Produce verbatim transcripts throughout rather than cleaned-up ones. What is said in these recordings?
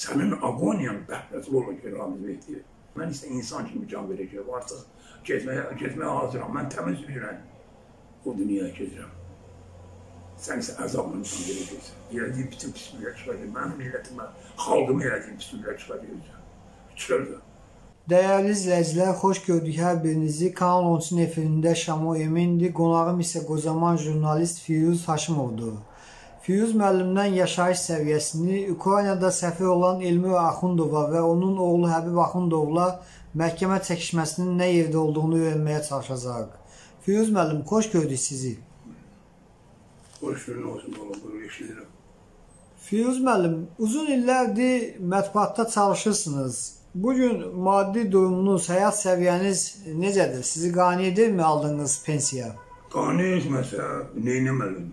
Sənin agoniyan bəhvətli olun ki, Ramiz Veydi. Mən isə insan kimi can verəcək, artıq getməyə hazıram, mən təmiz ürən o dünyaya gedirəm. Sən isə əzabını can verəcəksən, elədiyim bütün pisliyə çıxacaq, mənim millətimə, xalqımı elədiyim pisliyə çıxacaq, çıxırdı. Dəyərli izləyicilər, xoş gördük hər birinizi. Kanal on üçün efirində Şamo Emindi, qonağım isə qocaman jurnalist Firuz Haşımovdur. Firuz müəllimdən yaşayış səviyyəsini Ukraynada səfir olan Elmira Axundova və onun oğlu Həbib Ahundovla məhkəmə çəkişməsinin nə yerdə olduğunu öyrənməyə çalışacaq. Firuz müəllim, xoş gördük sizi. Xoş gördük, olsun, oğlum, bunu eşidirəm. Firuz müəllim, uzun illərdir mətbuatda çalışırsınız. Bugün maddi durumunuz, həyat səviyyəniz necədir? Sizi qane edirmi aldığınız pensiya? Qane etməsə, neynəməliyim?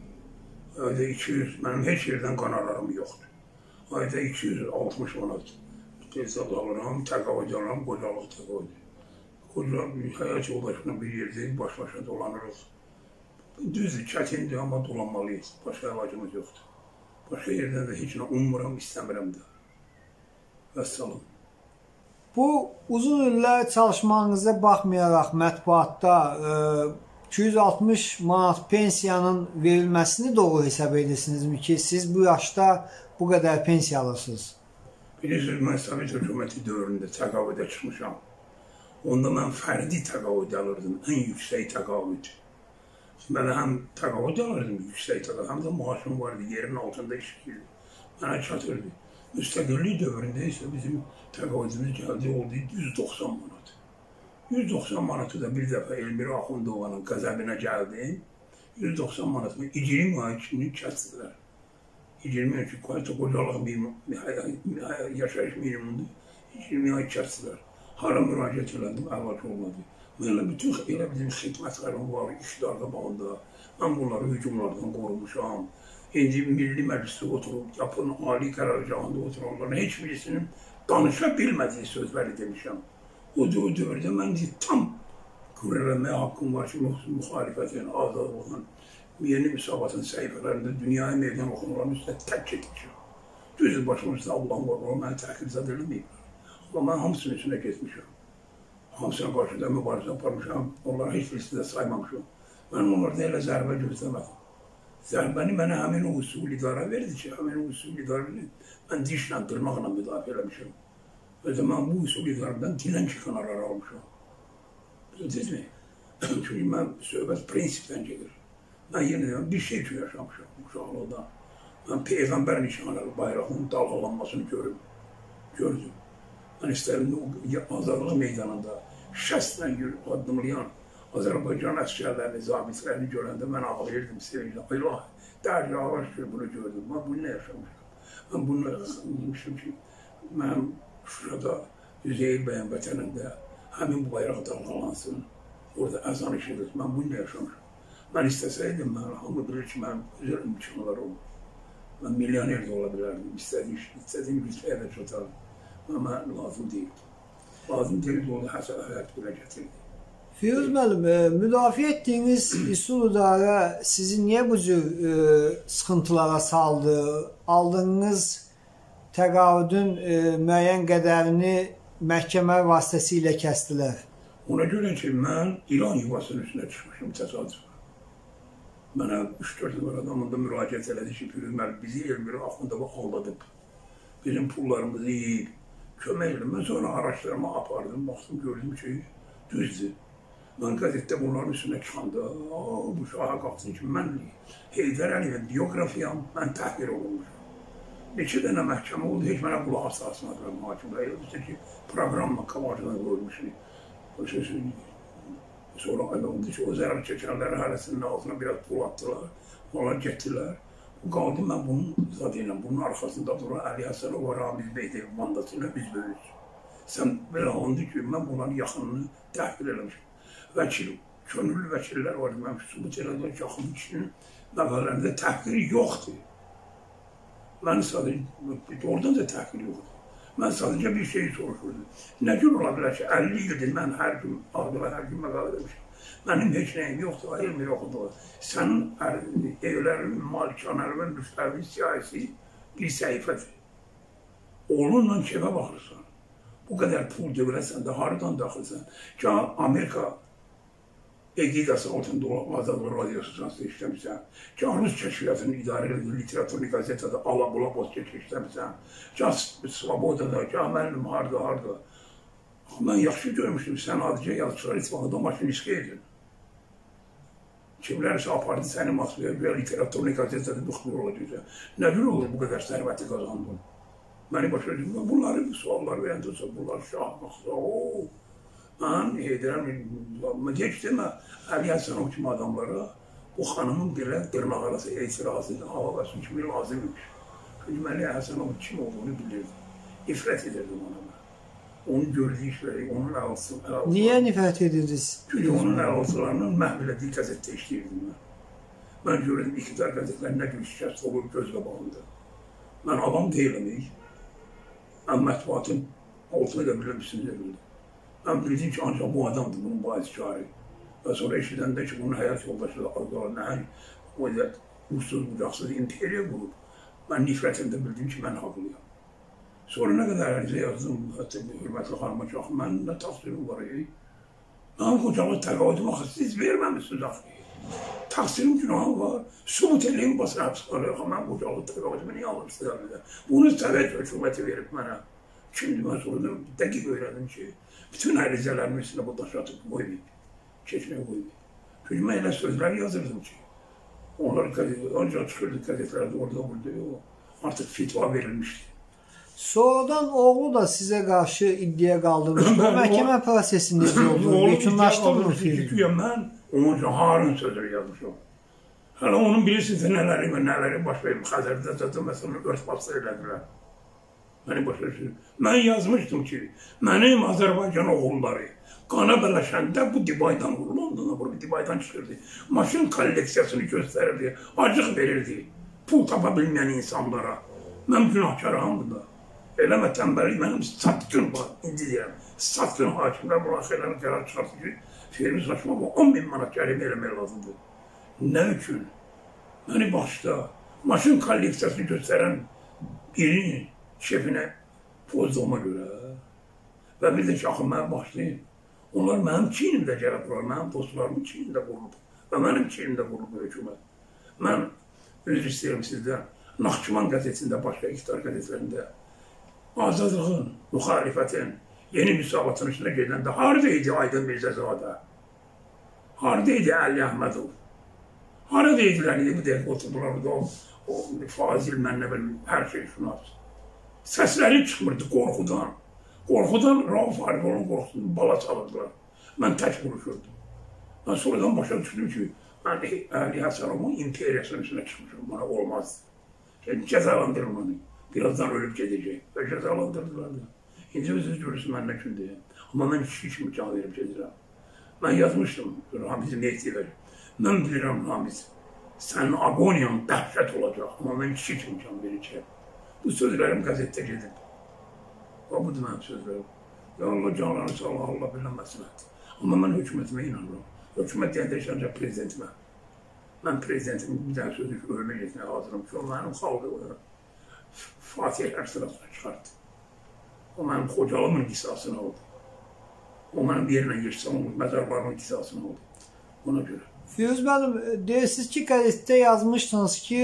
Ayda iki yüz, mənim heç yerdən qanalarım yoxdur. Ayda iki yüz altmış manat. Tezad alıram, təqav edirəm, qocalıq təqav edir. Qocalıq, həyat yoldaşına bir yerdəyik, baş-başa dolanırıq. Düzdür, çətindir, amma dolanmalıyız. Başqa əlacımız yoxdur. Başqa yerdən də heç nə ummuram, istəmirəm də. Vəssalam. Bu uzun illər çalışmanıza baxmayaraq mətbuatda iki yüz altmış manat pensiyanın verilməsini doğru hesab edirsinizmi ki, siz bu yaşda bu qədər pensiya alırsınız? Bilirsiniz, mən Savit Ökümeti dövründə təqavüdə çıxmışam. Onda mən fərdi təqavüdə alırdım, ən yüksək təqavüd. Mən həm təqavüdə alırdım, yüksək təqavüd, həm də maaşım vardı, yerin altında işləyirdi, mənə çatırdı. Müstəqillik dövründə isə bizim təqavüdümüz gəldi oldu yüz doxsan manat. yüz doxsan manatı da bir dəfə Elmira Axundovanın qəzəbinə gəldi. yüz doxsan manatını icrim ayçini kəsdilər. İcrim ayçini qayıtı qocalıq yaşayış minimumdur. İcrim ayçini kəsdilər. Hara müraciət elədim, əlaç olmadı. Mənlə bütün elə bizim xidmətlərim var, işlərdə bağında. Mən bunları hücumlardan qorumuşam. İndi Milli Məclisdə oturub, yapın ali qərargahında oturanların heç birisinin danışa bilmədiyi sözləri demişəm. O dövrdə mən tam qürrələməyə haqqım var ki, müxalifətin, azad olan, yeni müsabatın səhifələrində dünyaya meydan oxunanların üstə tək etmişəm. Düzdür, başımın üstə Allah'ın qorqanı mənə təhqircad edilməyib. Amma mən hamısının üstünə getmişəm. Hamısına qarşı da mübarizə aparmışam, onları heç birisini də saymamışam. Mən onlardan elə zərbə gözləmədim. Zərbəni mənə həmin o usul idara verdi ki, həmin o usul idarəni mən dişlə, dırmaqla müdafiə eləmişəm. Və də mən bu usul idarədən dilən çıxanarları almışam. Bildirmi? Çünki mən söhbət prinsipdən gedir. Mən yenə deyəm, bir şey ki yaşamışam uşaqlıqda. Mən Peyğəmbər nişanları, bayrağının dalğalanmasını görüm, gördüm. Mən istəyirəm, azadlıq meydanında şəstlə adımlayan, Azərbaycan əskərlərini, zabitlərini görəndə mən ağlayırdım, sevinçlə. İlahi, dərgə ağaç ki, bunu gördüm. Mən bunu nə yaşamışam? Mən bunu demişim ki, mənim Şurada, Üzeyil Beyin vətənində həmin bu bayraq dalğalansın. Orada əzan işidir. Mən bunu nə yaşamışam? Mən istəsəydim, mən hamı bilir ki, mənim özəl imkanlar olur. Mən milyoner də ola bilərdim. İstədiyim gücləyə də çatardım. Mən mənə lazım deyildi. Lazım deyildi, onu həyat belə gətirdi. Firuz müəllim, müdafiə etdiyiniz üsul idarə sizi niyə bu cür sıxıntılara saldı? Aldığınız təqavüdün müəyyən qədərini məhkəmə vasitəsilə kəsdilər. Ona görə ki, mən İran yuvasının üstünə çıxmışım təsadüfən. Mənə üç dörd var adamında müraciət elədi ki, Firuz müəllim, bizi Elmira Axundova aldadıb, bizim pullarımızı yeyib, kömək edib. Mən sonra araçlarımı apardım, baxdım, gördüm ki, düzdür. Mən qəzetdə bunların üstünə çıxanda, bu şaha qalxsın ki, mən Heydər Əliyevin biografiyam, mən təhqir olunmuşam. Neçə dənə məhkəmə oldu, heç mənə qulaq asasına adıram hakimlə. Elbizdə ki, proqramla qabacdan qoymuşsun. Sonra ayda oldu ki, o zərər çəkənləri hələsinin altına biraz pul atdılar, onlar getdilər. Qaldı mən bunun zadı ilə, bunun arxasında duran Əli Həsənov və Ramiz Veydi mandatıyla biz böyüksün. Sən belə andı ki, mən bunların yaxınını təhqir eləmişim. Vəkil, könüllü vəkillər var, mən sübut elədən ki, axın kişinin nəqələrində təhqiri yoxdur. Mən sadəcə, oradan da təhqiri yoxdur. Mən sadəcə bir şeyi soruşurdum. Nə gün ola bilər ki, əlli ildir mən hər gün, ağdala hər gün məqalə demişim. Mənim heç nəyim yoxdur, elmi yoxdur. Sənin evlərin, malikanərin, müstəvi, siyasi bir səhifədir. onunla kefə baxırsan. Bu kadar pul dövləsən de haradan daxılsan. Ki Amerika eqidası altında Azadlı Radiosu'nda işləmişsən. Ki Rus kəşfiyyatını idarə edildi, literatürlü gazetede ala-bula basket işləmişsən. Ki Svaboda'da, ki mənim harada, harada. Mən yaxşı görmüştüm, sən adice yazıçılar İspanada maşiniski edin. Kimlərsə apardı səni masaya, bir literatürlü gazetede doktor olacaqsa. Nədir olur bu kadar sərvəti kazandın? Məni başa düşdüm, bunları suallar verəndə, bunlar şahmaqsa, ooo. Mən edirəm, geç demə, Əli Həsənov kimi adamlara bu xanımın belə dırnaq arası etirazı hava versin kimi lazım imiş. Çünki Əli Həsənov kim olduğunu bilirdim, nifrət edirdim ona mən. Onu gördüyü işləri, onun əlası... Niyə nifrət edirdiniz? Çünki onun əlasılarının məhvələdiyi qəzetdə işləyirdim mən. Mən görürdüm, iktidar qəzetlərində bir şikəst olur, göz qabağında. Mən adam deyiləməyik. Mən mətbuatın altına da biləmişsiniz edildi. Mən bildim ki, ancaq bu adamdır, bunun bahiskarı. Və sonra eşidəndə ki, bunun həyat yoldaşı da azqalar nəhəng, o edək, uçsuz, bucaqsız imperiya qurub. Mən nifrətimdə bildim ki, mən haqlıyam. Sonra nə qədər ərizə yazdım, hətta bu hürmətli xanıma ki, axı, mən nə taksirim var, ey? Mən qocalı təqaüdüm, axı, siz verməmişsiniz, axı. Taksirim günahı var, subut eləyim, basın həbsxanaya, axı, mən qocalı təqaüdümü niyə alır sizlərlə? Bunu Sovet hökuməti verib mənə. Kimdir mən sorudum, dəqiq öyrədim ki, bütün ərizələrimin üstündə bu daşı atıb qoymayıb, keçməyə qoymayıb. Çünki mən elə sözlər yazırdım ki, onlar ancaq çıxırdı qəzetlərdə, orada burada, artıq fitva verilmişdi. Sonradan oğlu da sizə qarşı iddiaya qaldırmışdı. Məhkəmə prosesini necə oldu? Yekunlaşdırılır ki, mən onun harın sözləri yazmışam. Hələ onun bilirsiniz ki, nələri və nələri baş verim. Xəzərdə zaten məsələn, öz basır elədilər. Məni başa düşürüm. Mən yazmışdım ki, mənim Azərbaycan oğulları qana bələşəndə bu Dibaydan vurulanda, bu Dibaydan çıxırdı. Maşın kolleksiyasını göstərirdi, acıq verirdi. Pul tapa bilməyən insanlara. Mən günahkarımdır da. Eləmə tənbəli, mənim satqın var, indi deyirəm. Satqın hakimlər, mülakirlərin qərar çıxartı ki, Firuz Haşımov on min manat gəlimi eləmək lazımdır. Nə üçün? Məni başda maşın kolleksiyasını göstərən birinin şefinə pozduğuma görə və bir də ki, axı, mən başlayayım. Onlar mənim kinimdə gəliblər, mənim dostlarımın kinimdə qurulub və mənim kinimdə qurulub hökumət. Mən özür istəyirəm sizdən, Naxçıvan qəzetində, başqa iqtidar qəzetlərində azadlığın, müxalifətin, yeni müsabatın içində gedəndə haradaydı Aydın Mirzazadə? Haradaydı Əli Əhmədov? Haradaydilər, bu deyək, oturdulardı o fazil, mən nə bilim, hər şey şunası. Səsləri çıxmırdı qorxudan. Qorxudan Rauf Arifovun qorxusunu bala çalırdılar. Mən tək vuruşurdum. Mən sonradan başa düşdüm ki, mən Əli Həsənovun imperiyasının içində çıxmışım, mənə olmaz. Cəzalandırılmanı. Birazdan ölüb gedəcək və cəzalandırdılar da. İndi siz görürsünüz mən nə üçün deyəm. Amma mən kişi kimi can verib gedirəm. Mən yazmışdım Ramizin ehtiyacı. Mən bilirəm Ramiz, sənin agoniyan dəhşət olacaq. Amma mən kişi kimi can verəcəm. Bu sözlərim qəzetdə gedib. Və budur mənim sözlərim. Ya Allah canlarını sağla, Allah bilənməsin hətti. Amma mən hökumətimə inanıram. Hökumət deyəndə işləyəcək prezidentimə. Mən prezidentimin bir dənə sözü ki, ölmə getməyə hazırım ki, o mənim xalqı olarak. Fatih hər sırasına çıxartdı. O mənim Xocalımın qisasını aldı. O mənim yerlə geçsəm oldu, məzarlarımın qisasını aldı. Ona görə. Firuz bəlim, deyirsiniz ki, qəzetdə yazmışsınız ki,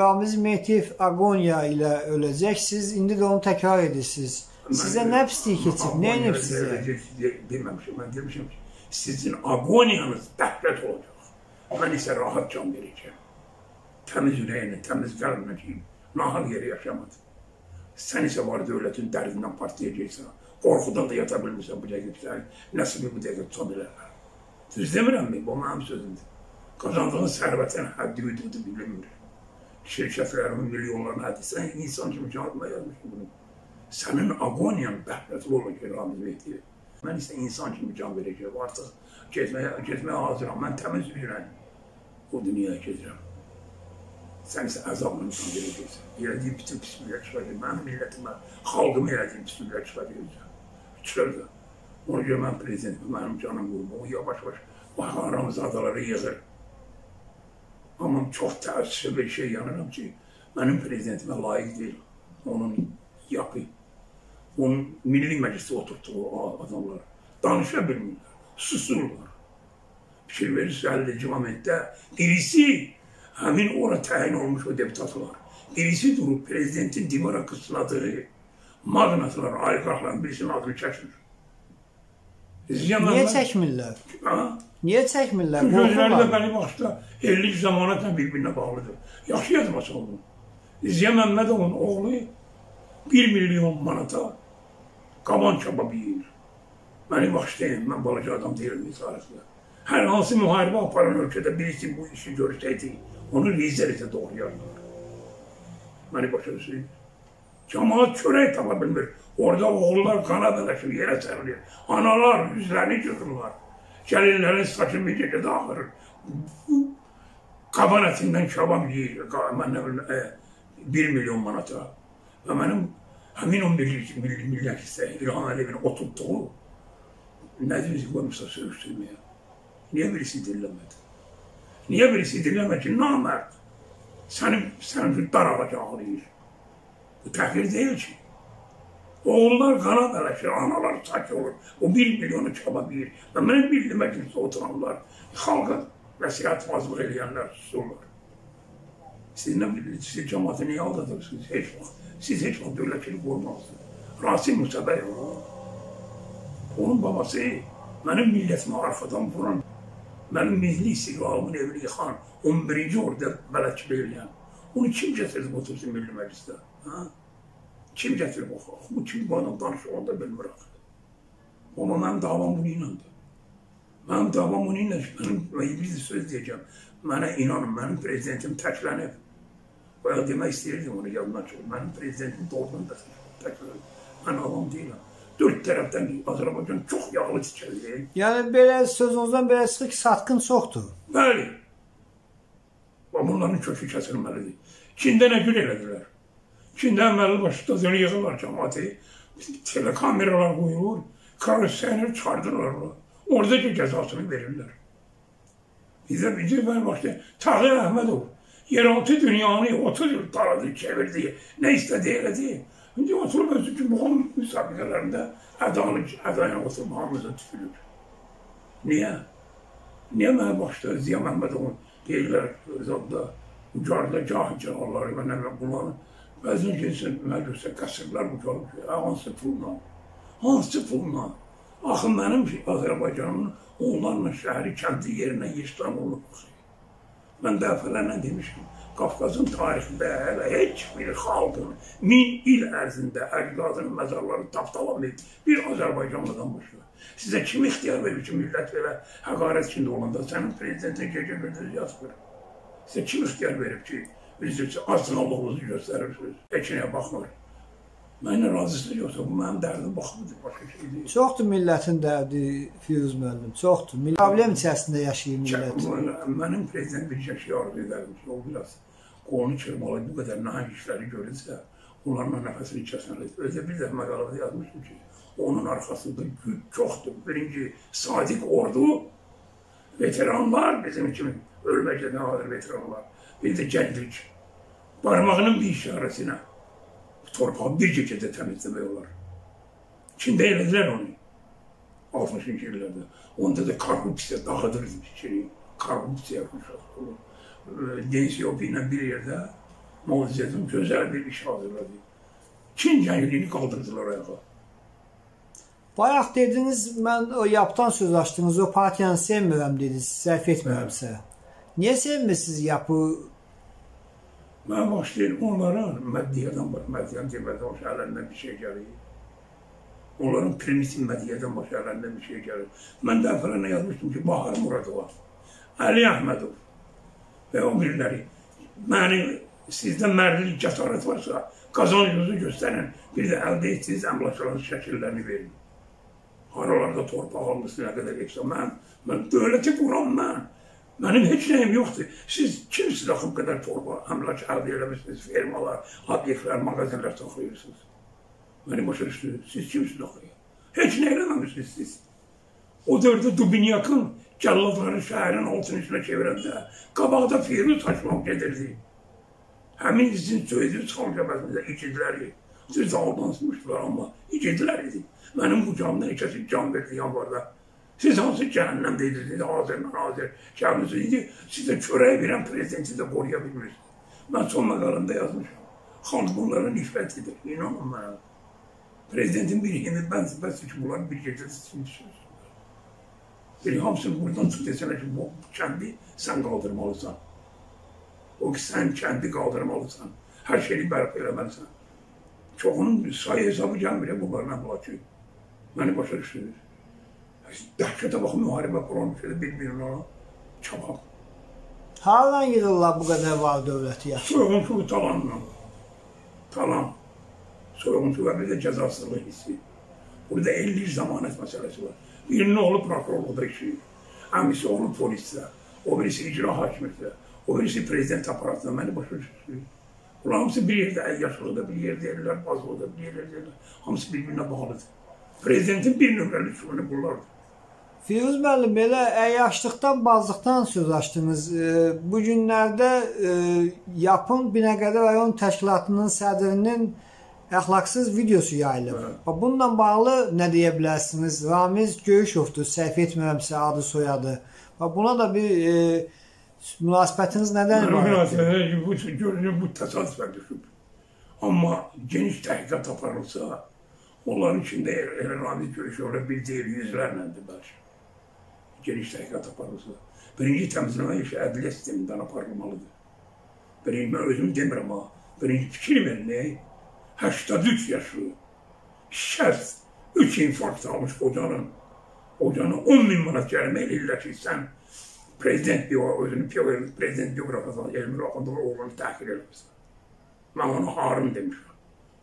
Ramiz Mehdiyev agoniya ilə öləcək. Siz indi də onu təkrar edirsiniz. Sizə nə pislik keçib, nə inib sizə? Deməmişim, mən demişim ki, sizin agoniyanız dəhqət olacaq. Mən isə rahat can verəcəm. Təmiz ürəyini, təmiz qəlbini deyim. Nahal yeri yaşamadı. Sən isə var dövlətin dərdindən partlayacaqsan, qorxudan da yata bilmirsən bu dəqiq səni, nəsibi bu dəqiq tuta bilərlər. Düz demirəmmi? Bu mənim sözümdür. Qazandığın sərvətin həddi hüdudu bilinmir. Şirkətlərin, milyonların həddi. Sən insan kimi canına yazmışsın bunu. Sənin agoniyan bəhrətli olacaq Ramiz Veydi. Mən isə insan kimi can verəcək. Artıq getməyə hazıram. Mən təmiz ürəyim. O dünyaya gedirəm. Sən isə əzabla insan verəcəksən. Elədiyim bütün pismillər çıxacaq. Mənim millətimə, xalqımı elədiyim pismillər çıxacaq. Çıxırdı. Ona görə mən prezidentim, mənim canım qurma. O yavaş-yavaş baharamız adaları yığır. Amma çox təəssüflə bir şey yanıram ki, mənim prezidentimə layiq deyil. Onun yapı. Onun Milli Məclisi oturttuğu o adamlar. Danışa bilmiyorlar, susurlar. Bir şey verirse elde civametdə. Birisi, hemen orada təyin olmuş o deputatlar. Birisi durup prezidentin dimara kısıladığı magnatlar, aygahların birisinin adını çəkmir. Niye çəkmirlər? Ha? Niye çəkmirlər? Gözləri də benim başta elli zamanatla birbirine bağlıdır. Yaxşı yazması oldu. Ziya Məmmədovun oğlu bir milyon manata qaban çaba bilir. Mənim başlayayım, mən balaca adam değilim tarixdə. Hər hansı müharibə aparan ölkədə birisi bu işi görsəydi, onu rezervə doğrayarlar. Məni başa düşün. Camaat çörək tapa bilmir. Orada oğullar qana dalaşıb yerə sərilir. Analar yüzlərini götürürlər. Gəlinlərin saçı mecədə dağırır. Qaban ətindən kabam yiyir. Mən nə bilim, bir milyon manata. Və mənim həmin on bir milli millətdə İlham Əliyevin oturtduğu Nədimizi qoymuşsa sövüşdürməyə. Niyə birisi dinləmədi? Niyə birisi dinləmədi ki, namərd? Sənin darabaca ağlayır. Bu təxir deyil ki. Oğullar qana dalaşır, analar saç olur. O bir milyonu çaba bilir. Və mənim bir məclisdə oturanlar, xalqa vəsiyyət vazmur eləyənlər susurlar. Siz nə bilirsiniz, siz cəmatı niyə aldatırsınız? Heç vaxt. Siz heç vaxt dövlətçilik olmazsınız. Rasim Mustafa olur. Onun babası, mənim millətimi arxadan vuran, mənim milli istiqlalımın evini yıxan, on birinci orda bələdçilik eləyən, onu kim gətirib otursun Milli Məclisdə? Kim gətirib oxu? Bu kim bu adam danışıq, onu da bilmirəm. Ama mənim davam bunu inandı. Mənim davam bunu inandı. Mənim bir söz deyəcəm, mənə inanın, mənim prezidentim təklənib. Bayağı demək istəyirdim onu, yadımdan çox. Mənim prezidentim doğrudan da təklənib. Mən adam deyiləm. Dörd tərəfdən Azərbaycan çox yağlı çəkəlir. Yəni, belə sözünüzdən belə çıxır ki, satqın çoxdur. Bəli. Bunların kökü kəsilməlidir. Çində nə gün elədilər? Çində əməlli başlıqda zəni yığırlar cəmatı. Telekameralar qoyulur, karusaylar çıxardırlar. Orada ki, cəzasını verirlər. Bizə bizə bəli başlıqda Əli Əhmədov yeraltı dünyanı otuz yıl taradı, çevirdi, nə istədi, elədi. İndi oturub özü ki, bu hamı müsabiqələrində ədayına oturub hamımıza tükülür. Niyə? Niyə mənə başda Ziya Məhmədovun deyirlər, zadda, ucarda, cahil-cəlalları və nəvə bunların bəzən gəlsin, mənə görsə, qəsirlər ucarıb ki, hansı pulunla, hansı pulunla. Axı mənim Azərbaycanımın onlarla şəhəri, kəndi yerinə yişdən olub. Mən dəfələrlə demişim. Qafqazın tarixində hələ heç bir xalqın min il ərzində əcdadının məzarları tapdalamayıb bir Azərbaycanlıdan başlar. Sizə kim ixtiyar verir ki, millət belə həqarət içində olanda sənin prezidentin gecə-gündüz yazmır. Sizə kim ixtiyar verir ki, üzrəcə azınalığınızı göstərirsiniz, heçinəyə baxmır. Mənə razısı yoxsa bu mənim dərdim baxımdır, başqa şey deyil. Çoxdur millətin dərdi, Firuz müəllim, çoxdur. Problem içərisində yaşayır millət. Mənim prezident bir şəkil arzu edərdim ki, o biraz qolunu çırmalı, bu qədər nəhəng işləri görürsə, onlarla nəfəsini kəsməlidir. Özə bir dəfə məqalada yazmışdım ki, onun arxasında güc çoxdur. Birinci, sadiq ordu, veteranlar bizim kimi, ölməklə nə hadır veteranlar, bir də gənclik, barmağının bir işarəsinə. Torpağı bir gecədə təmizləmək olar. Çində elədilər onu, altmışıncı illərdə. Onda da korrupsiya dağıdırız içeri, korrupsiya konuşaq. Deniz Yopi ilə bir yerdə Mavziyyətin gözəl bir iş hazırladı. Çin cəngilini qaldırdılar ayağa. Bayaq dediniz, mən o yapıdan söz açdınız, o partiyanı sevmirəm dediniz, səhv etmirəmsə. Niyə sevmirsiniz yapı? Mən başlayayım onlara, məddiyədən başlayayım, məddiyədən demədən başa əllərindən bir şey gəlir. Onların primitiv məddiyədən başa əllərindən bir şey gəlir. Mən dəfələrinə yazmışdım ki, Bahar Muratova, Əli Əhmədov və o biriləri, sizdə mərdilik cəsarət varsa, qazancınızı göstərin, bir də əldə etsiniz, əmlakçıların şəkillərini verin. Aralarda torpaq almışsın, nə qədər etsə, mən dövləti quram mən. Mənim heç nəyim yoxdur. Siz kimsiz axıb qədər torba, əmlak əldə eləmişsiniz, firmalar, obyektlər, mağazələr saxlayırsınız. Mənim başa düşdür, siz kimsiz axıb? Heç nə eləməmişsiniz siz. O dördü Dubinyakın, cəlladların şəhərin altını içinə çevirəndə qabaqda Firuz Haşımov gedirdi. Həmin sizin söydüyü çıxan cəbəsinizə ikidiləri. Siz aldansmışlar ama ikinciler idi. Benim bu canlı neçesi can bekleyen vardı. Siz hansı cehennem dediniz, Azer'den Azer kendisiydi. Size çöreğe veren prezidenti de koruyabilmişsiniz. Ben son makalımda yazmışım. Halk bunların nifretidir. İnanın bana. Prezidentin biri gibi ben sizin bunların bir gecesi silmişsiniz. Biri hamsını buradan tut desene ki bu kendi sen kaldırmalısan. O ki sen kendi kaldırmalısan. Her şeyi berk edemezsen. Çoğunun sayı hesabı gelmeyecek bunlarla bulaşıyor. Beni başa düşürüyoruz. Dəhşətə bax, müharibə qurulmuş idi, bilmiyorum ona, çabaq. Haradan gidirlər bu qədər var dövləti yaxşı? Soyğunçuluq talanla, talan, soyğunçuluq və bir də cəzasızlıq hissi. Burada elli il zamanət məsələsi var. Birinin oğlu prokurorluqda işləyir, əmisi oğlu polisdə, o birisi icra hakimiyyətdə, o birisi prezident aparatında, məni başa düşürür. Bunlar hamısı bir yerdə əl yaşılıdır, bir yerdə ellər, bazılıdır, bir yerdə ellər, hamısı bir-birinə bağlıdır. Prezidentin bir növrəli şunu qurlardır. Firuz müəllim, belə əyyaşlıqdan, bazlıqdan söz açdınız. Bu günlərdə Yapın Binəqədi rayon təşkilatının sədrinin əxlaqsız videosu yayılıb. Bununla bağlı nə deyə bilərsiniz? Ramiz Göyüşovdur, səhv etmirəmsə adı soyadı. Buna da bir münasibətiniz nədən ibarətdir? Bu təsadüfə düşüb. Amma geniş təhqiqat aparılsa, onların içinde Ramiz Göyüşov'la bir değil yüzlerlendir belki. Geniş təhqiqat aparılsa. Birinci təmizləmə işi ədliyyə sistemindən aparılmalıdır. Birinci, mən özüm demirəm ha. Birinci fikir verin, ney? səksən üç yaşı. Şəxs üç infarkt almış qocanın. Qocanı on min manat gəlmə eləyirlər ki, sən prezident biografasından Elmira Axundova oğlanı təhqir eləmişsin. Mən ona harım demişim.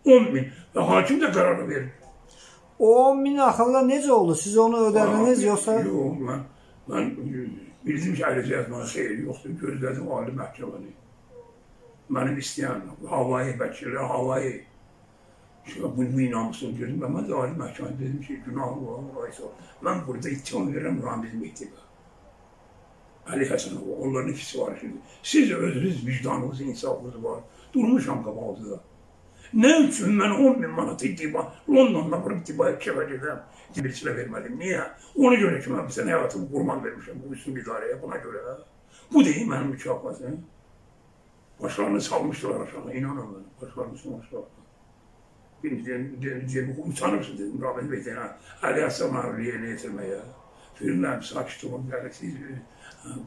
on min ve hakim de kararı verir. O on min axırda necə oldu? Siz onu ödədiniz yoxsa? Yox, mən, mən bildim ki, ayrıca yazmanın xeyri yoxdur. Gözlədim Ali məhkəməni. Mənim istəyən, havayı, vəkillər, havayı. Bunu inanmışsın, gözüm. Mən de Ali məhkəməni dedim ki, günahı var, ayısa var. Mən burada ittiham verirəm Ramiz Veydi'yə. Əli Həsənov, onların ikisi var şimdi. Siz özünüz vicdanınız, insafınız var. Durmuşam qabağınızda. Ne üçün mən on min manat iddiba, London'da bunu iddibaya çeviririm, birisine vermədim, niye? Ona göre ki, mən sənə həyatımı qurban vermişim bu üstün idarəyə, buna göre. Bu deyil mənim mükafatı. Başlarını salmışlar aşağıda, inanın mənim, başlarını salmışlar. Birinci, utanırsın dedim, Ramiz Veydi'nin Əli Həsənov'u yerinə yetirməyə. Filmlərim sakit olun, siz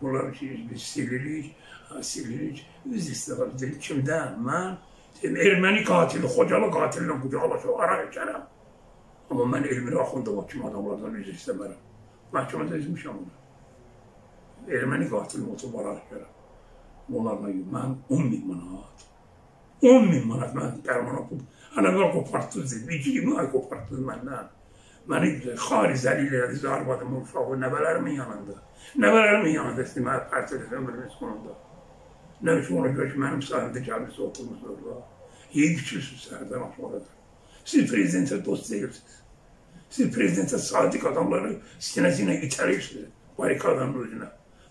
bunlar ki, biz silirik, silirik, biz istəyirəm, dedim, kimdən, mən? Ermeni katili, Xocalı katilinin kucağılaşıyor, ara geçerəm. Ama mən Elmira Axundova kimi adamlardan üzr istəmərəm. Məhkəmədə üzmüşəm onu. Ermeni katilini oturub ara geçerəm. Onlarla mən on min manat. on min manat mən dərman oxudum. Hələ mən qopartdınız dedim, iki-iki ay qopartdınız məndən. Məni xarizəli elədi, zarbadım, uşağı, nəvələrimin yanında. Nəvələrimin yanında istəyim, hər pərtədə ömrümün sonunda. Nə üçün ona görə ki, mənim sahəmdə gəlmişsə oturmuşdur da. Yeyib içirsiniz səhərdən aşağıdadır. Siz prezidentə dost deyirsiniz. Siz prezidentə sadiq adamları sinəsinə itərirsiniz. Barikadanın özünə.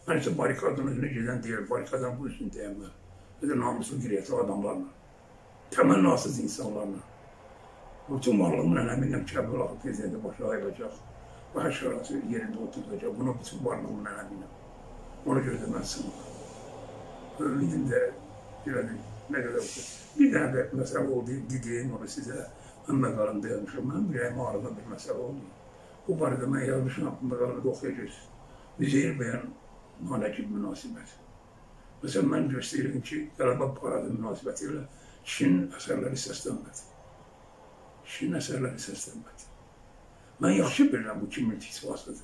Mən isə barikadanın özünə gedən deyir, barikadan bu üstünü deyəmlər. Özür namuslu qiriyyətli adamlarla. Təmənnasız insanlarla. Bütün varlığımla əminəm ki, əbəl axı prezidentə başa ayılacaq. Bu hər şərası yerində oturacaq. Buna bütün varlığımla əminəm. Ona görə də mən sınırlar. Ümidim də, nə qədər olsun. Bir dənə də məsələ oldu, deyim onu sizə, mən məqalımda yazmışam, mənim ürəyimə aradan bir məsələ oldu. Bu barədə mən yazmışam, məqalımda oxuyacaqsınız. Üzeyil Beyin nalə kimi münasibət. Məsələn, mən göstəyirim ki, qələbə paradı münasibəti ilə kişinin əsərləri səslənmədi. Kişinin əsərləri səslənmədi. Mən yaxşı bilirəm, bu kimin tiktifasıdır.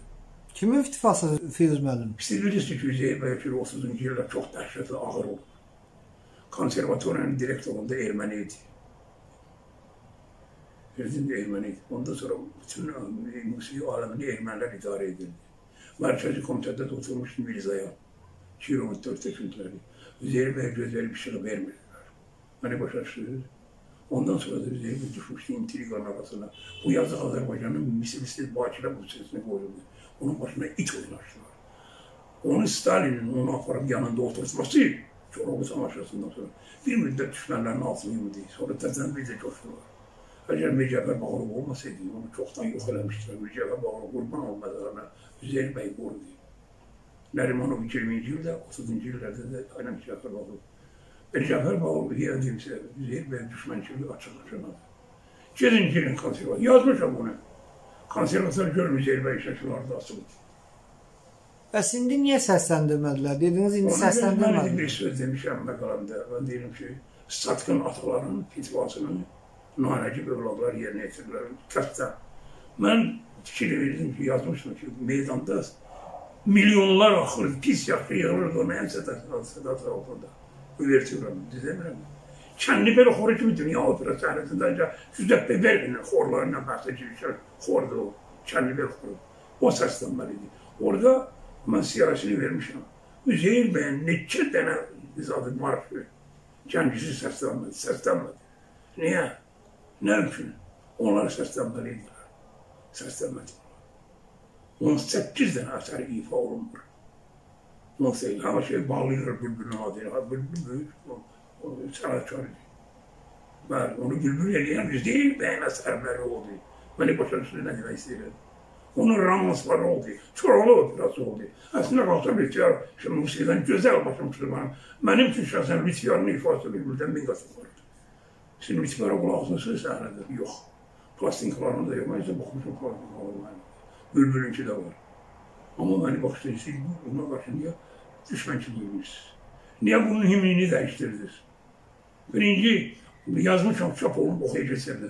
Kimin iftifası Firuz müəllim? Siz bilirsiniz ki, Üzeyil Bey otuzuncu ildə çox dəhşətli ağır oldu. Konservatuarın direktorunda erməni idi. Prezident erməni idi. Ondan sonra bütün musiqi aləmini ermənilər idarə edildi. Mərkəzi komitədə də oturmuşdu Mirzaya. iki yüz on dörd təküntləri. Üzeyil Bey gözəli bir şey vermədilər. Məni başa düşdünüz. Ondan sonra da Üzeyil Bey düşmüşdü intriqanın arasına. Bu yazıq Azərbaycanın misilsiz Bakirə bu sesini qoyuldu. Onun başına it oynaşdılar. Onu Stalin'in onu aparıb yanında oturtması, Çorabı savaşasından sonra bir müddət düşmənlərin altını yumudu. Sonra təzən bir də coşdular. Əgər Mücevvah Bağırov olmasaydı, onu çoxdan yox eləmişdilər. Mücevvah Bağırov qurban olmadılarına Üzeyil Bey qorudu. Nərimanov iyirminci ildə, otuzuncu illərdə də aynən Mücevvah Bağırov. Mücevvah Bağırov deyəndimsə, Üzeyil Bey düşmənçiliyi açıq-açıqdır. Gelin gelin konservatuar, yazmışam bunu. Konservatuar görür Üzeyil Bey şəkillarda asılıdır. Bəs indi niyə səsləndirmədilər? Dediniz, indi səsləndirmədilər. Mən bir söz demişəm məqaləmdə. Mən deyirəm ki, Statkın atalarının fitvasını nanəcib övladlar yerinə yetirirlər. Kətdə. Mən fikir verdim ki, yazmışdım ki, meydanda milyonlar axır, pis yaxşı yığılırdı o mənim sədatlar altında. Üvertürəm, demirəm. Kəndi belə xoru kimi dünya opera səhnəsində Güzep Beber xorlarından bəhsə girişər. Xordur o, kəndi belə xoru. O səslənməlidir. Orada mən siyasını vermişəm. Üzeyil bəyin neçə dənə izadı marşı, gəncisi səslənmədi, səslənmədi. Niyə? Nə üçün? Onlar səslənməli idilər. Səslənmədi. on səkkiz dənə əsəri ifa olunmur. on səkkiz, həmə şey bağlayır bülbülün adını, bülbül böyük sənətkaridir. Bəli, onu bülbül eləyən Üzeyil bəyin əsərləri oldu. Məni başa düşdü nə demək istəyirəm. Onun Ramazları oldu, Çoralı operası oldu. Aslında qalsa Lütfiyar, şimdi musiqiden güzel başlamıştır bana. Mənim üçün şəxsən Lütfiyarın ifası bilmirdən bir qatı vardır. Şimdi Lütfiyara qulaqsınız səhnədir, yox. Plastinkalarını da yox, məncə baxmışım plastinkalarını. Bülbülünki də var. Amma məni baxıştır, siz buna qarşı niyə düşmənki buyurmuşsunuz? Niyə bunun himnini dəyişdirdiniz? Birinci, yazmışam, çap olun, oxuyacaqsam da.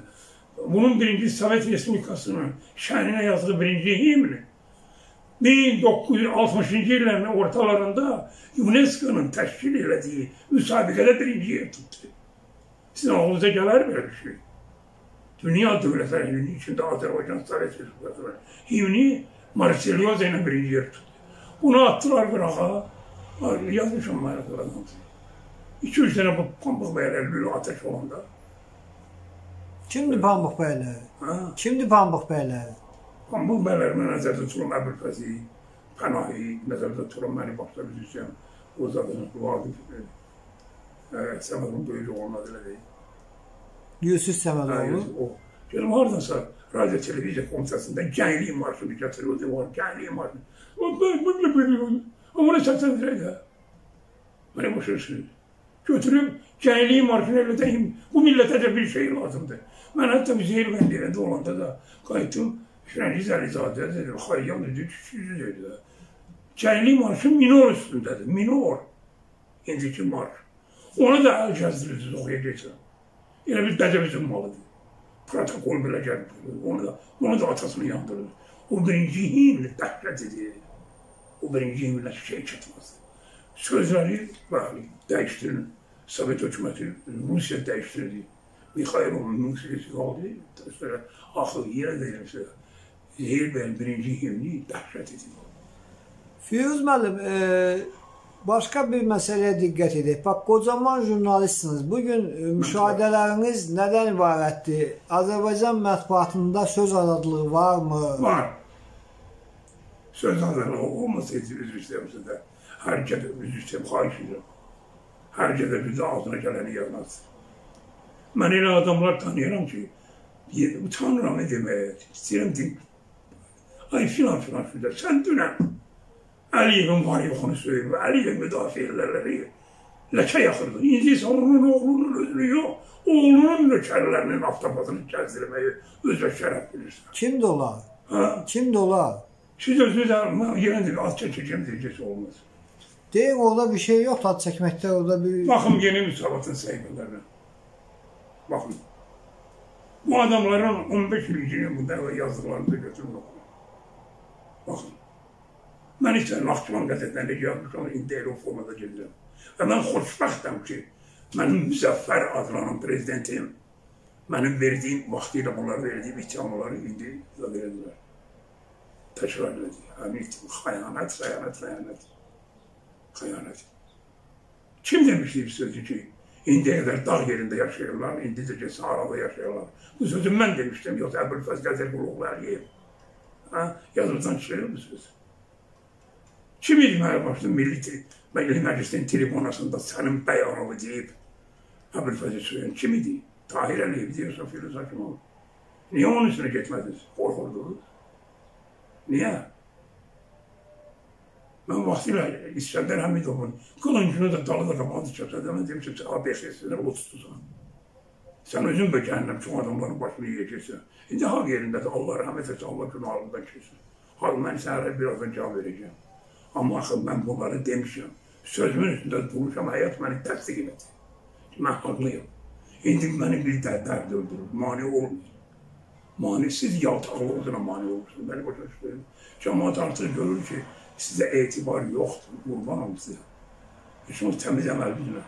Bunun birinci Sovet Respublikasının şəhrinə yazdığı birinci himni min doqquz yüz altmışıncı illərin ortalarında UNESCO'nun təşkil elədiyi müsabiqədə birinci yer tutdu. Sizin ağlınıza gələr belə bir şey. Dünya dövlətlərinin içində Azərbaycan Sovet Respublikasının himni Marselloza ilə birinci yer tutdu. Bunu attılar qırağa, yazmışam mənəqəl adamızı. iki üç dənə bu pambıq bəyələr lülü ateş olanda. Kimdir Pambıq bəyləri? Kimdir Pambıq bəyləri? Pambıq bəylərini nəzərdə tuturum Əbülfəzi, Pənahi, nəzərdə tuturum məni başda biz üçün o zadını vardır. Səmədun böyücü olmadı elə deyil. Yusuf Səmədoğlu? Gələm, haradasa Radyo Televizyon Komissiyasında gənliyi marşını gətiriyordu, var gənliyi marşını. Amma nə səsləndirək də? Mənə başarısınız. Götürüb gənliyi marşını elə deyim, bu millətə də bir şey lazımdır. Mən hətta Üzeyil bəyin deyəndə olanda da qayıtdım, Şirin Rizalizade dedim, Hayyam dedi, üç yüz dedi. Gənliyi marşı minor üstündədir, minor. İndiki marş. Ona da əl kəzdiririz, oxuyacaqsan. Elə bir dədəmizin malıdır. Protokol belə gəlmir, onu da atasını yandırır. O birinci himni dəhqət edir. O birinci himni şey çatmazdır. Sözləri dəyişdirin. Savit Ökümeti Rusiya dəyişdirdi. Mikhayelovun musiqisi qaldı. Sonra axıl yerə deyirəm sizə. Üzeyil bəyin birinci himni dəhşət edin. Firuz müəllim, başqa bir məsələyə diqqət edək. Bax, qocaman jurnalistsiniz. Bugün müşahidələriniz nədən ibarətdir? Azərbaycan mətbuatında söz azadlığı varmı? Var. Söz azadlığı olmasaydı üzr istəyirəm sizə. Hər kədə üzr istəyirəm, xahiş edirəm. Hər kədə bizə ağzına gələni yazmaz. Mən elə adamlar tanıyıram ki, utanıram nə deməyə, istəyirəm deyim. Ay filan filan filan, sən dünən Əliyevin var yoxunu söyləyir, Əliyev müdafiə elələri ləkə yaxırdı. İndi isə onun oğlunun özünü yox, oğlunun nökərlərinin avtobasını gəzdirməyi özə şərəf bilirsən. Kimdir olar? Kimdir olar? Siz özünüz yerində az çəkəcəm deyəcəsi olmaz. Deyək, orada bir şey yoxdur, ad çəkməkdə orada bir... Baxın, yeni müsabatın səhifələrlə. Baxın. Bu adamların on beş ilgini bu dəvə yazdıqlarında götürün, baxın. Baxın. Mən isə Naxçıvan qəzətlərində yazmışam, indi elə o formada gedirəm. Və mən xoşbəxtəm ki, mənim Müzəffər adlanan prezidentim, mənim verdiyim, vaxtıyla bunları verdiyim ithamları indi izah edirlər. Təkrar edir, həmin xəyanət, xəyanət, xəyanət, xəyanət. Kim demişdi bir sözü ki, indiyə qədər dağ yerində yaşayırlar, indi də ki, Saharada yaşayırlar. Bu sözü mən demişdim, yox, Əbülfəz Qəzərquluğlu Əliyim. Yazımdan çıxırır bu söz. Kim idi mənə başladı, Milli Məclisin tribunasında sənin bəyanını deyib, Əbülfəzi söyləyən kim idi? Tahir Əliyev diyorsa Firuz Haşımov, niye onun üstüne geçmediniz? Korkurdunuz. Niye? Ben vaktiyle İskender Hamidov'un kılıncını da dalı da kapalı çatırdım. Dedim ki A B S'sine oturtuzun. Sen özün be cehennem çok adamların başını yiyeceksin. Şimdi hak yerinde de Allah rahmet etsin, Allah günahından çeksin. Hak ben sana birazdan cevap vereceğim. Ama akıl ben bunları demişim. Sözümün üstünde durmuşam, hayat beni tasdik etmedi. Ben haklıyım. İndi beni bir dert öldürür, mani olmuyor. Mani siz yaltaklarınızla mani olursunuz. Beni başa çıkıyorum. Cemaat artık görür ki size itibar yoktur, kurbanım size. İşimiz temiz emel bizimle.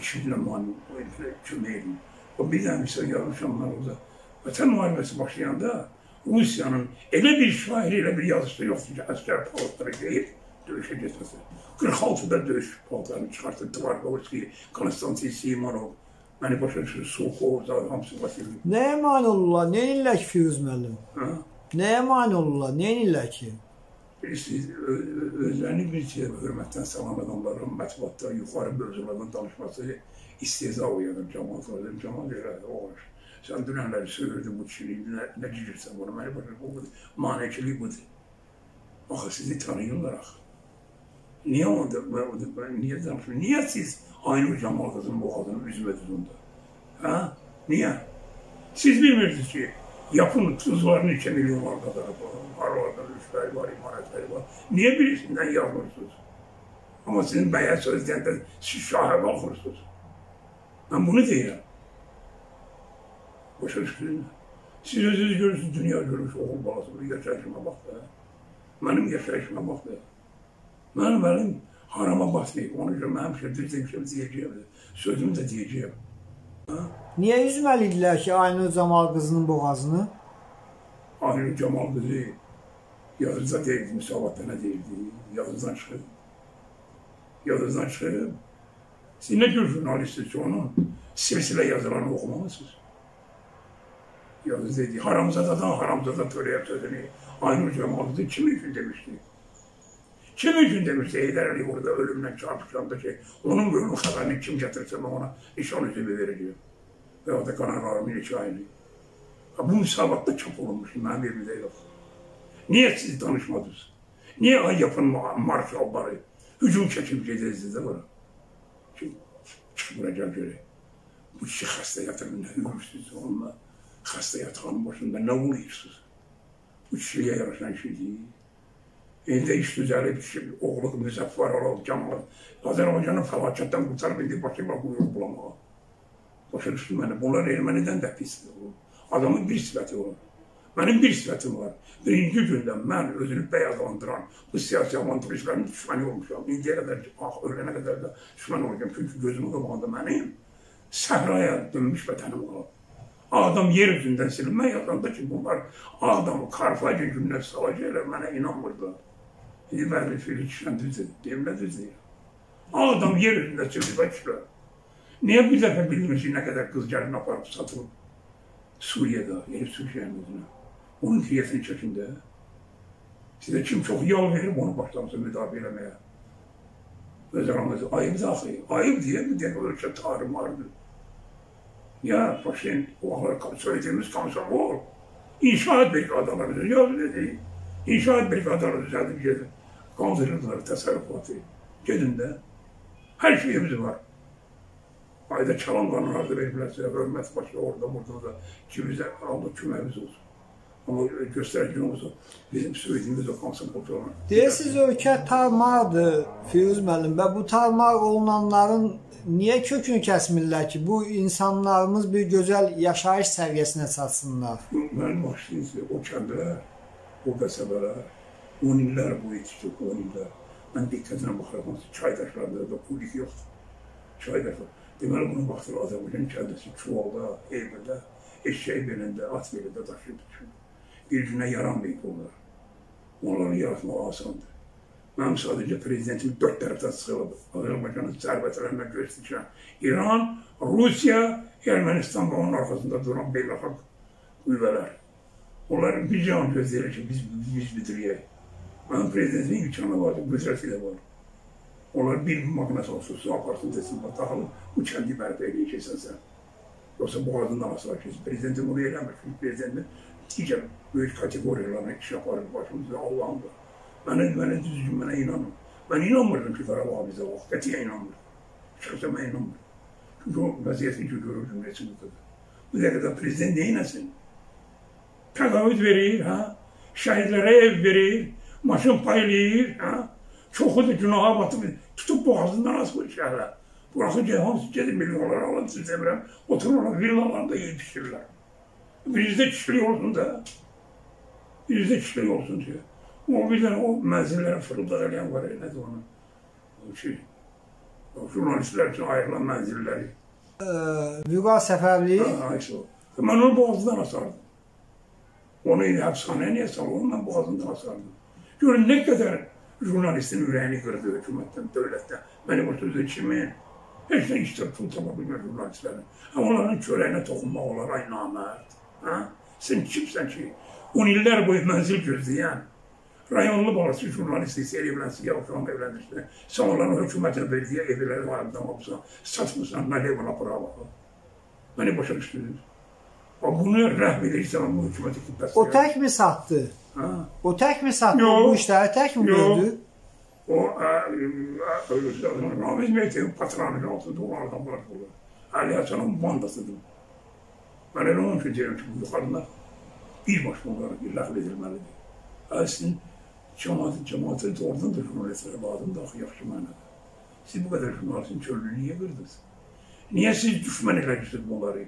İşimizle mani olmayı kümeyelim. O bir tane işte yarışanlar orada. Vatan muharebesi başlayanda Rusya'nın ele bir şairiyle bir yazısı yoktu ki asker palatlara gelip dövüşe geçmesi. kırk altıda dövüş palatlarını çıkarttı. Dvarkovski, Konstantin Simonov, beni başa düşürür, Sokov, Hamsi Vasilin. Neye mani olurlar, neyin illa ki Firuz müəllim? Neye mani olurlar, neyin illa ki? Siz özlerini bir şey, hürmetten salam adamların, mətbuatda, yukarı bölgelerden danışması isteza uyanır cemaatlardan, cemaat öyle uğraşır. Sen dünenleri söylürdün bu kişiliği, ne, ne cicirsen bunu, beni başarı, bu budur. Manekiliği budur. Bakın sizi tanıyorlar. Niye o da, niye danışmıyor? Niye siz aynı cemaat adını bu adını üzmediniz onda? Ha? Niye? Siz bilmiyorsunuz ki, yapın tuzlarını iki milyon var kadar, aralardan üstleri var, imanetleri var. Niye birisinden yazmıyorsunuz? Ama sizin beyaz sözden de siz şahı bakıyorsunuz. Ben bunu diyeyim. Başa düşkünüm. Siz özünüz görürsünüz, dünya görürsünüz, oğul bağlısınız, yaşayışıma bak da. Benim yaşayışıma bak da. Benim elim harama basmayayım, onun için ben hemşire düzeymişim diyeceğim de, sözümü de diyeceğim. Ha? Niye üzməliydiler ki Aynur Cemal kızının boğazını? Aynur Cemal kızı yazıda değildi, müsavatına değildi, yazıdan çıkıp. Yazıdan çıkıp. Siz ne tür jurnalistiniz onu? Silsile yazılarını okumamışsınız. Yazı dedi, haramzadadan haramzada töreye sözünü Aynur Cemal kızı kim için demişti? Kim için demişti Heydər Əliyev orada ölümle çarpışanda şey, onun ölüm haberini kim getirse ona nişan üzümü veriliyor. Veyahut da kanallarımın hikayeni. Bu müsabatla çap olunmuş, ben bir de yok. Niye siz danışmadınız? Niye ay yapın marşalları, hücum çekip gidiyorsunuz de bana? Şimdi çıkmayacağım şöyle. Bu kişi hasta yatağında yürürsünüz onunla. Hasta yatağının başında ne oluyorsunuz? Bu kişiye yarışan şey değil. İndi iş düzəlib ki, oğluq Mücevvah olub, Cəmal, Azərbaycanın fəlakətdən qurtarıb, indi başlayıb buyruq bulamağa. Başa düşdü mənə, bunlar ermənidən də pisdir olur. Adamın bir sifəti olur. Mənim bir sifətim var. Birinci gündən mən özünü bəyazlandıran, bu siyasi avantüristlərin düşməni olmuşam. İndiyə qədər, ah, ölənə qədər də düşmən olacağım. Çünki gözümü qabağında mənim səhraya dönmüş vətənim olub. Adam yer üzündən silinmək yazanda ki, bunlar adamı Karfacı günlər salacaqlar, mənə inanmırdılar. Dedi, bəli, fili kişilən düzdür, deyimlə düzdür. Adam yer üzündə çöpübəkçilər. Niyə bir dəfə bilmirik ki, nə qədər qız gəlin aparıb satılıb Suriyədə, yəni Suriyenin özünə. Onun kiyəsini çəkində. Sizə kim çox yal verib, onu başlamışsın müdafiə eləməyə. Özəramızı, ayıb daxil, ayıb deyəmi, deyək, ölkə tarım vardır. Ya başlayın, oğlanlar söylediğimiz Konservatuar, inşaat brigadaları düzeldi, ya öyle değil. İnşaat brigadaları düzeldi, gidin. Kaldırırlar tasarrufatı, gidin de. Her şeyimiz var. Ayda çalanların ardı verirler size, hürmet başı orada, burada da, ki bize aldı kümemiz olsun. Ama göstericimiz o, bizim söylediğimiz o Konservatuar. Deyirsiniz, ölkə tarmardır, Firuz müəllim, ve bu tarmar olunanların niye kökünü kəsmirlər ki, bu insanlarımız bir güzel yaşayış səviyyəsinə çatsınlar? Mənim başlayın size, o kəndlər, o qəsəbələr, on iller bu yetişdik, on iller. Mən diqqətinə baxıram, çaydaşlarında da pulik yoxdur. Çaydaşlar. Deməli, bunun baxdır Azərbaycan kəndəsi, çuvalda, evdə, eşək belində, at belində daşıyıb düşür. Bir günə yaranmayıb onlar. Onları yaratmaq asandır. Mənim sadəcə prezidentimi dörd tərəfdən sıxılıb, Azərbaycanın sərvətlərinə göstərən İran, Rusiya, Ermənistan və onun arxasında duran beynəlxalq qüvvələr. Onlar bir can gözləyir ki, biz bitirəyək. Mənim prezidentimin imkanı var, qüdrəti də var. Onlar bir maqnəs olsun, su aparsın, desin, baxalım, bu kəndi bərpa eləyəcəksən sən. Yoksa bu adından asla kesin. Prezidentin bunu eylemez. Çünkü prezidentin iyice büyük kategorilerine iş yaparız başımızda Allah'ım da. Bana, bana düzgün, bana inanın. Ben inanmırdım ki Karabağ bize o. Fethiye inanmırdım. Şahsen ben inanmırdım. Çünkü o vaziyeti görüyorum Cumhuriyet'in tadı. Bu ne kadar prezident ne inesin? Tedavüt verir, ha? Şahitlere ev verir, maşın paylayır, ha? Çoku da günaha batırır, tutup boğazından asılır şehre. Bırakınca hamsi yedi milyonlara alan sistemler, otururlar, villalarda yetiştirirler. Birinizde çişliyorsun da, birinizde çişliyorsun diyor. O birden o menzillere fırıldayan var ya, ne de onun? O şey, o jurnalistler için ayrılan menzilleri. Ee, Vüga Seferliği? Ha, işte o. Ben onu boğazından asardım. Onu hapishaneye niye salıyordum, ben boğazından asardım. Görün ne kadar jurnalistin yüreğini kırdı hükümetten, devletten. Beni bu sözü içmeyin. Hiç de hiç de tutamabilmez jurnalistlerin. Ama onların çöreğine dokunma olarak namert. Sen kimsen ki, on iller boyu menzil gözleyen, rayonlu barışı jurnalisti, seyirlen siyah uçağın evlendirse, sen onların hükümete verdiği evleri var evden olsa, satmışsan, naleyi bana para bakın. Beni boşa düştünüz. Bunu rahmedeysen bu hükümeti kitlesi. O tek mi sattı? Ha? O tek mi sattı? Yok. Bu işleri tek mi gördü? O Ramiz Veydi'nin patronunun altında olan adamlar olur. Əli Həsənovun bandasıdır. Ben öyle onun için diyorum ki bu yukarılar bir başka olarak illəql edilməlidir. Əlsin cemaatı doğrudan da jurnalistleri bağlıdır da yaxşı mənədir. Siz bu kadar jurnalistin çölünü niye verdiniz? Niye siz düşman eləyiniz bunları?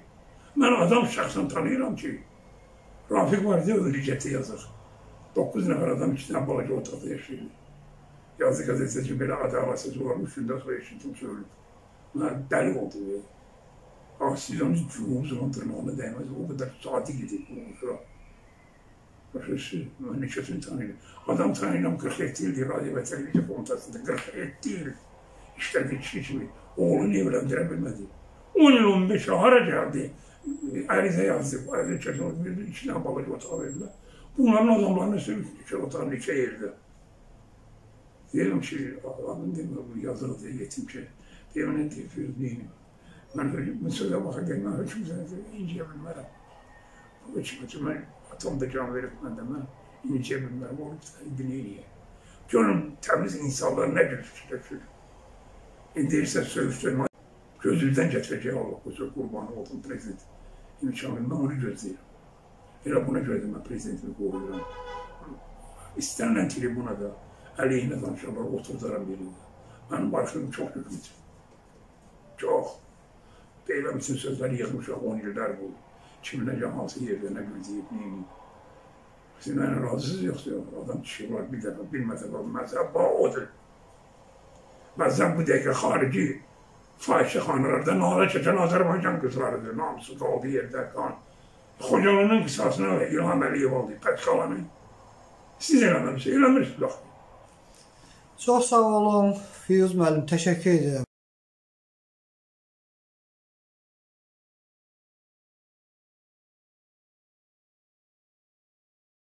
Ben adam şahsen tanıyıram ki, Rafik var diye ölecekti yazır. Dokuz nefer adam içinden balaca otada yaşıyor. Yazı gazeteci böyle adalatsız varmış, şundan sonra yaşadım söylüyorum. Bunlar deli oldu ya. Ah siz onun cümhurumuzun tırnağına değmez, o kadar saati gidip bulmuşlar. Başarısı, ben neçesini tanıyayım. Adam tanıyayım kırk yedi yıldır, Radyo ve Televizyon Komutası'nda kırk yedi yıl. İşte bir kişi gibi, oğlunu evlendirebilmedi. on yıl on beş yıl harcadı. Ayrıca yazdık, ayrıca çözümün birbirinin içinden babacı otağı verdiler. Bunların adamlarını sürükçe otağın içe yerdi. Diyelim ki, Allah'ın değil mi bu yazılı diye yetim ki, diye ne diye diyelim. Ben hücum, söze baka gelmem, hücum seni inceyebilmem. Bu hücum, ben atamda can verip ben demem, inceyebilmem, olup da dinleyin. Gönlüm temiz insanlar nedir? İndirse söz söylemez. Gözümden getireceği Allah koca kurbanı oldum prezident. İmkanım ben onu gözleyeyim. Hele buna göre de ben prezidentimi koruyorum. İstenilen tribuna da aleyhine danışanlar oturduran biriydi. Benim barışlarım çok yükümlüydü. Çok. Beylem için sözleri yıkmışlar on yıllar bu. Kimine canlısı yerlerine gözleyip neyim. Siz beni razısız yoksa yok. Adam kişi var bir defa bilmese var. Mesela bana odur. Mesela bu dakika harici fahişi hanılardan nara çeken Azerbaycan kızlarıdır. Namusu kaldı yerde kan. Kocalının kısasına İlham Əliyev aldı. Petkalanı. Siz eləməmişsiniz. Eləmirsiniz. Çox sağ olun Firuz müəllim. Təşəkkür edirəm.